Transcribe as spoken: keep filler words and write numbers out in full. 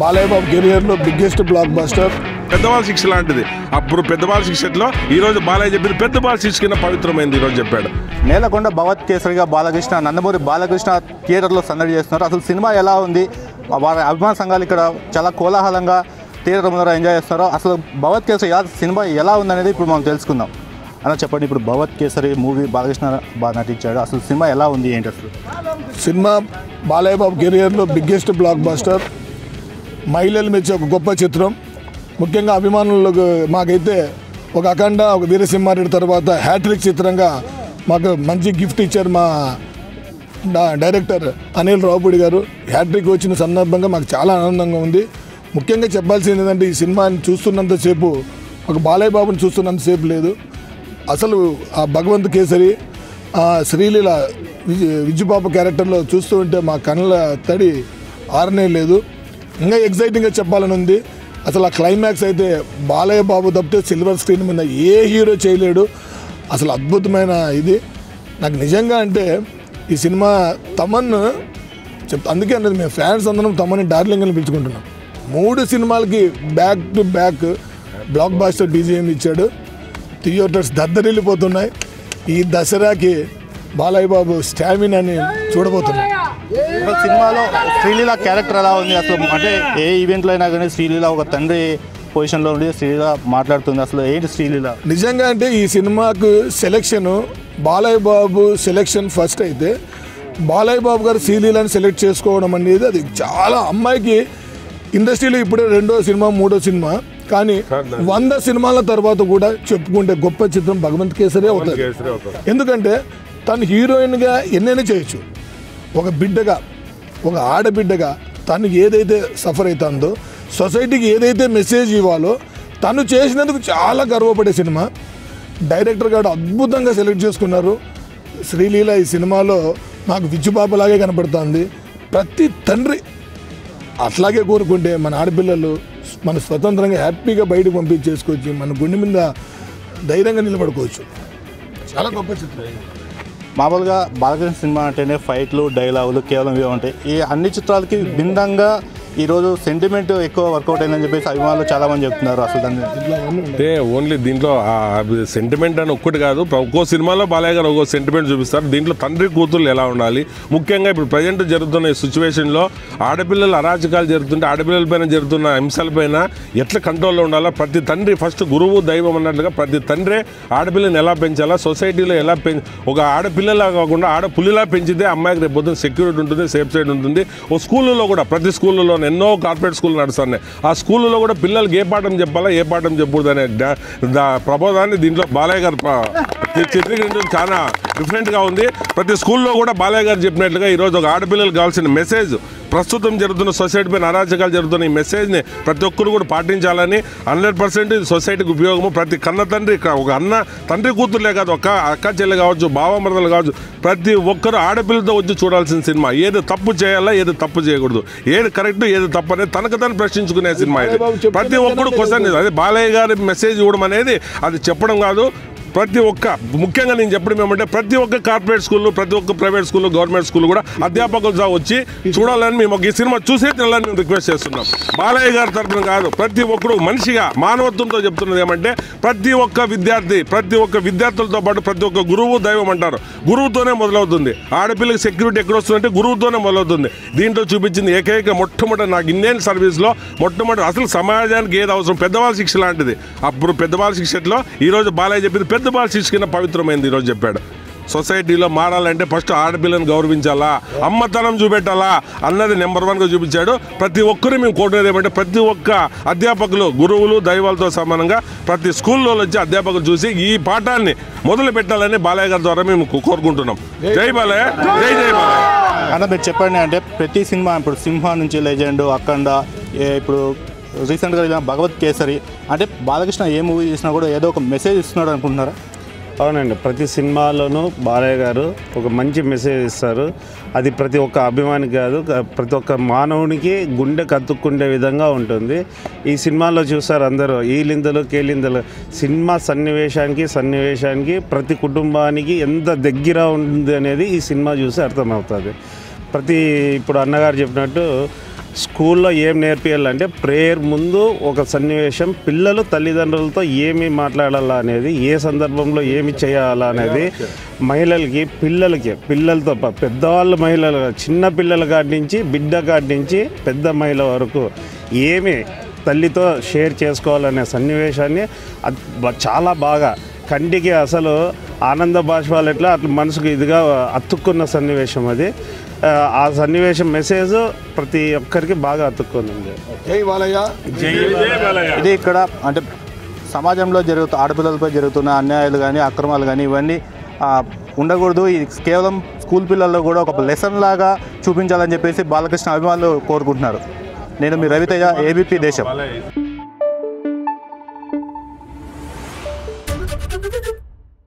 బాలయ్య బాబు కెరియర్లో biggest block buster పెద్దవాళ్ళ శిక్ష లాంటిది. అప్పుడు పెద్దవాళ్ళ శిక్షలో ఈ రోజు బాలయ్య చెప్పిన పెద్దవాళ్ళ శిక్ష కింద పవిత్రమైంది ఈ రోజు చెప్పాడు. నేలకొండ భగవత్ కేసరిగా బాలకృష్ణ నందమూరి బాలకృష్ణ థియేటర్లో సందడి చేస్తున్నారు. అసలు సినిమా ఎలా ఉంది? వారి అభిమాన సంఘాలు ఇక్కడ చాలా కోలాహలంగా థియేటర్ ముందర ఎంజాయ్ చేస్తున్నారు. అసలు భగవత్ కేసరి సినిమా ఎలా ఉందనేది ఇప్పుడు మనం తెలుసుకుందాం. అలా చెప్పండి, ఇప్పుడు భగవత్ కేసరి మూవీ బాలకృష్ణ బాగా నటించాడు. అసలు సినిమా ఎలా ఉంది ఏంటి? అసలు సినిమా బాలయ్య బాబు కెరియర్లో బిగ్గెస్ట్ బ్లాక్ బస్టర్, మహిళల మీద ఒక గొప్ప చిత్రం. ముఖ్యంగా అభిమానులకు మాకైతే ఒక అఖండ, ఒక వీరసింహారెడ్డి తర్వాత హ్యాట్రిక్ చిత్రంగా మాకు మంచి గిఫ్ట్ ఇచ్చారు మా డైరెక్టర్ అనిల్ రావుపూడి గారు. హ్యాట్రిక్ వచ్చిన సందర్భంగా మాకు చాలా ఆనందంగా ఉంది. ముఖ్యంగా చెప్పాల్సింది ఏంటంటే, ఈ సినిమాని చూస్తున్నంతసేపు ఒక బాలయ్య బాబుని చూస్తున్నంతసేపు లేదు, అసలు ఆ భగవంత్ కేసరి శ్రీలీల విజ విజుబాబు క్యారెక్టర్లో చూస్తూ ఉంటే మా కళ్ళ తడి ఆరనే లేదు. ఇంకా ఎగ్జైటింగ్గా చెప్పాలని ఉంది. అసలు ఆ క్లైమాక్స్ అయితే బాలయ్య బాబు తప్పితే సిల్వర్ స్క్రీన్ మీద ఏ హీరో చేయలేడు. అసలు అద్భుతమైన ఇది. నాకు నిజంగా అంటే ఈ సినిమా తమన్ చెప్ అందుకే అన్నది, మేము ఫ్యాన్స్ అందరం తమన్ని డార్లింగ్ అని పిలుచుకుంటున్నాం. మూడు సినిమాలకి back to back blockbuster BGM ఇచ్చాడు. థియేటర్స్ దద్దరిల్లిపోతున్నాయి. ఈ దసరాకి బాలయ్య బాబు స్టామినాని చూడబోతున్నాయి. సినిమాలో శ్రీలీల క్యారెక్టర్ ఎలా ఉంది? అసలు అంటే ఏ ఈవెంట్లో అయినా కానీ శ్రీలీల ఒక తండ్రి పొజిషన్లో ఉండి శ్రీలీల మాట్లాడుతుంది. అసలు ఏంటి శ్రీలీల? నిజంగా అంటే ఈ సినిమాకు selection Balayya Babu selection first అయితే, బాలయ్య బాబు గారు శ్రీలీలని సెలెక్ట్ చేసుకోవడం అనేది అది చాలా అమ్మాయికి ఇండస్ట్రీలో ఇప్పుడే రెండో సినిమా మూడో సినిమా, కానీ వంద సినిమాల తర్వాత కూడా చెప్పుకుంటే గొప్ప చిత్రం భగవంత్ కేసరి అవుతుంది. ఎందుకంటే తను హీరోయిన్గా ఎన్నైనా చేయొచ్చు. ఒక బిడ్డగా, ఒక ఆడబిడ్డగా తను ఏదైతే సఫర్ అవుతుందో, సొసైటీకి ఏదైతే మెసేజ్ ఇవ్వాలో తను చేసినందుకు చాలా గర్వపడే సినిమా. డైరెక్టర్ గారు అద్భుతంగా సెలెక్ట్ చేసుకున్నారు. శ్రీలీల ఈ సినిమాలో నాకు విచ్చుపాపలాగే కనపడుతుంది. ప్రతి తండ్రి అట్లాగే కోరుకుంటే మన ఆడపిల్లలు మన స్వతంత్రంగా హ్యాపీగా బయటకు పంపించేసుకోవచ్చు, మన గుండె మీద ధైర్యంగా నిలబడుకోవచ్చు. చాలా గొప్ప చిత్రం. మామూలుగా బాలకృష్ణ సినిమా అంటేనే ఫైట్లు, డైలాగులు కేవలం ఇవే ఉంటాయి. ఈ అన్ని చిత్రాలకి భిన్నంగా ఈరోజు సెంటిమెంట్ ఎక్కువ వర్కౌట్ అయిందని చెప్పేసి అభిమానులు చాలామంది చెప్తున్నారు. అసలు దాన్ని అంటే ఓన్లీ దీంట్లో సెంటిమెంట్ అని ఒక్కటి కాదు, ఒక్కో సినిమాలో బాలయ్య గారు ఒక్కో సెంటిమెంట్ చూపిస్తారు. దీంట్లో తండ్రి కూతుర్లు ఎలా ఉండాలి, ముఖ్యంగా ఇప్పుడు ప్రజెంట్ జరుగుతున్న ఈ సిచ్యువేషన్లో ఆడపిల్లలు అరాచకాలు జరుగుతుంటే ఆడపిల్లలపైన జరుగుతున్న హింసలపైన ఎట్లా కంట్రోల్లో ఉండాలో ప్రతి తండ్రి ఫస్ట్ గురువు దైవం అన్నట్లుగా ప్రతి తండ్రి ఆడపిల్లని ఎలా పెంచాలా, సొసైటీలో ఎలా పెం ఒక ఆడపిల్లలా కాకుండా ఆడపుల్లిలా పెంచితే అమ్మాయికి రేపు పొద్దున సెక్యూరిటీ ఉంటుంది, సేఫ్ సైడ్ ఉంటుంది. ఓ స్కూళ్ళలో కూడా ప్రతి స్కూళ్ళలో ఎన్నో కార్పొరేట్ స్కూల్ నడుస్తున్నాయి. ఆ స్కూళ్ళలో కూడా పిల్లలకి ఏ పాఠం చెప్పాలా ఏ పాఠం చెప్పకూడదు అనే ప్రబోధాన్ని దీంట్లో బాలయ్య గారు చిత్రీకరించడం చాలా డిఫరెంట్గా ఉంది. ప్రతి స్కూల్లో కూడా బాలయ్య గారు చెప్పినట్లుగా ఈరోజు ఒక ఆడపిల్లలకు కావాల్సిన మెసేజ్, ప్రస్తుతం జరుగుతున్న సొసైటీ పైన అరాచకాలు జరుగుతున్న ఈ మెసేజ్ని ప్రతి ఒక్కరు కూడా పాటించాలని, హండ్రెడ్ పర్సెంట్ ఇది సొసైటీకి ఉపయోగము. ప్రతి కన్న తండ్రి, ఒక అన్న తండ్రి కూతురులే కాదు, ఒక అక్క చెల్లెలు కావచ్చు, బావమరదలు కావచ్చు, ప్రతి ఒక్కరు ఆడపిల్లతో వచ్చి చూడాల్సిన సినిమా. ఏది తప్పు చేయాలా, ఏది తప్పు చేయకూడదు, ఏది కరెక్ట్, ఏది తప్పు అనేది తనకు తను ప్రశ్నించుకునే సినిమా ఇది. ప్రతి ఒక్కరు క్వశ్చన్, అదే బాలయ్య గారి మెసేజ్ ఇవ్వడం అనేది అది చెప్పడం కాదు. ప్రతి ఒక్క ముఖ్యంగా నేను చెప్పడం ఏమంటే, ప్రతి ఒక్క కార్పొరేట్ స్కూల్, ప్రతి ఒక్క ప్రైవేట్ స్కూల్, గవర్నమెంట్ స్కూల్ కూడా అధ్యాపకులు వచ్చి చూడాలని మేము ఈ సినిమా చూసే తినాలని మేము రిక్వెస్ట్ చేస్తున్నాం. బాలయ్య గారి తరఫున కాదు, ప్రతి ఒక్కరు మనిషిగా మానవత్వంతో చెప్తున్నది ఏమంటే, ప్రతి ఒక్క విద్యార్థి, ప్రతి ఒక్క విద్యార్థులతో పాటు ప్రతి ఒక్క గురువు దైవం అంటారు. గురువుతోనే మొదలవుతుంది. ఆడపిల్లకి సెక్యూరిటీ ఎక్కడ వస్తుందంటే గురువుతోనే మొదలవుతుంది. దీంట్లో చూపించింది ఏకైక మొట్టమొదటి నాకు ఇండియన్ సర్వీస్లో మొట్టమొదటి అసలు సమాజానికి ఏది అవసరం పెద్దవాళ్ళ శిక్ష లాంటిది. అప్పుడు పెద్దవాళ్ళ శిక్షలో ఈరోజు బాలయ్య చెప్పింది పెద్ద బాల శిక్ష కింద పవిత్రమైంది ఈరోజు చెప్పాడు. సొసైటీలో మారాలంటే ఫస్ట్ ఆడపిల్లని గౌరవించాలా, అమ్మతనం చూపెట్టాలా అన్నది నెంబర్ వన్గా చూపించాడు. ప్రతి ఒక్కరు మేము కోరుకునేది ఏమంటే, ప్రతి ఒక్క అధ్యాపకులు గురువులు దైవాలతో సమానంగా ప్రతి స్కూల్లో వచ్చి అధ్యాపకులు చూసి ఈ పాఠాన్ని మొదలు పెట్టాలని బాలయ్య గారి ద్వారా మేము కోరుకుంటున్నాం. జై బాలయ్య, జై జై బాలయ్య. అన్న మీరు చెప్పండి, అంటే ప్రతి సినిమా ఇప్పుడు సింహ నుంచి లెజెండ్, అఖండ, ఇప్పుడు రీసెంట్గా ఇలా భగవత్ కేసరి, అంటే బాలకృష్ణ ఏ మూవీ చేసినా కూడా ఏదో ఒక మెసేజ్ ఇస్తున్నాడు అనుకుంటున్నారా? అవునండి, ప్రతి సినిమాలోనూ బాలయ్య గారు ఒక మంచి మెసేజ్ ఇస్తారు. అది ప్రతి ఒక్క అభిమానికి కాదు, ప్రతి ఒక్క మానవునికి గుండె కత్తుక్కుండే విధంగా ఉంటుంది. ఈ సినిమాలో చూస్తారు అందరూ ఈ లిందలు కేలిందలు, సినిమా సన్నివేశానికి సన్నివేశానికి ప్రతి కుటుంబానికి ఎంత దగ్గర ఉంటుంది అనేది ఈ సినిమా చూసి అర్థమవుతుంది. ప్రతి ఇప్పుడు అన్నగారు చెప్పినట్టు స్కూల్లో ఏం నేర్పియాలంటే ప్రేయర్ ముందు ఒక సన్నివేశం పిల్లలు తల్లిదండ్రులతో ఏమి మాట్లాడాలా అనేది ఏ సందర్భంలో ఏమి చేయాలా అనేది మహిళలకి పిల్లలకి పిల్లలతో పెద్దవాళ్ళు మహిళలు చిన్న పిల్లల కాడి నుంచి బిడ్డ కాడి నుంచి పెద్ద మహిళ వరకు ఏమి తల్లితో షేర్ చేసుకోవాలనే సన్నివేశాన్ని చాలా బాగా కండికి అసలు ఆనంద భాష్వాలు ఎట్లా అట్లా మనసుకు ఇదిగా అతుక్కున్న సన్నివేశం అది आ सन्निवेश मेसेज प्रति ఒక్కరికి బాగా అతుక్కుంది। జై బాలయ్య జై బాలయ్య। ఇది ఇక్కడ అంటే సమాజంలో జరుగుతున్న ఆడపిల్లలపై జరుగుతున్న అన్యాయాలు గాని అక్రమాలు గాని ఇవన్నీ ఉండకూడదు। ఇది కేవలం స్కూల్ పిల్లల్లో కూడా ఒక లెసన్ లాగా చూపించాలని చెప్పేసి బాలకృష్ణ అభిమానులు కోరుకుంటున్నారు। నేను మీ రవితేజ, ఏబీపీ దేశం।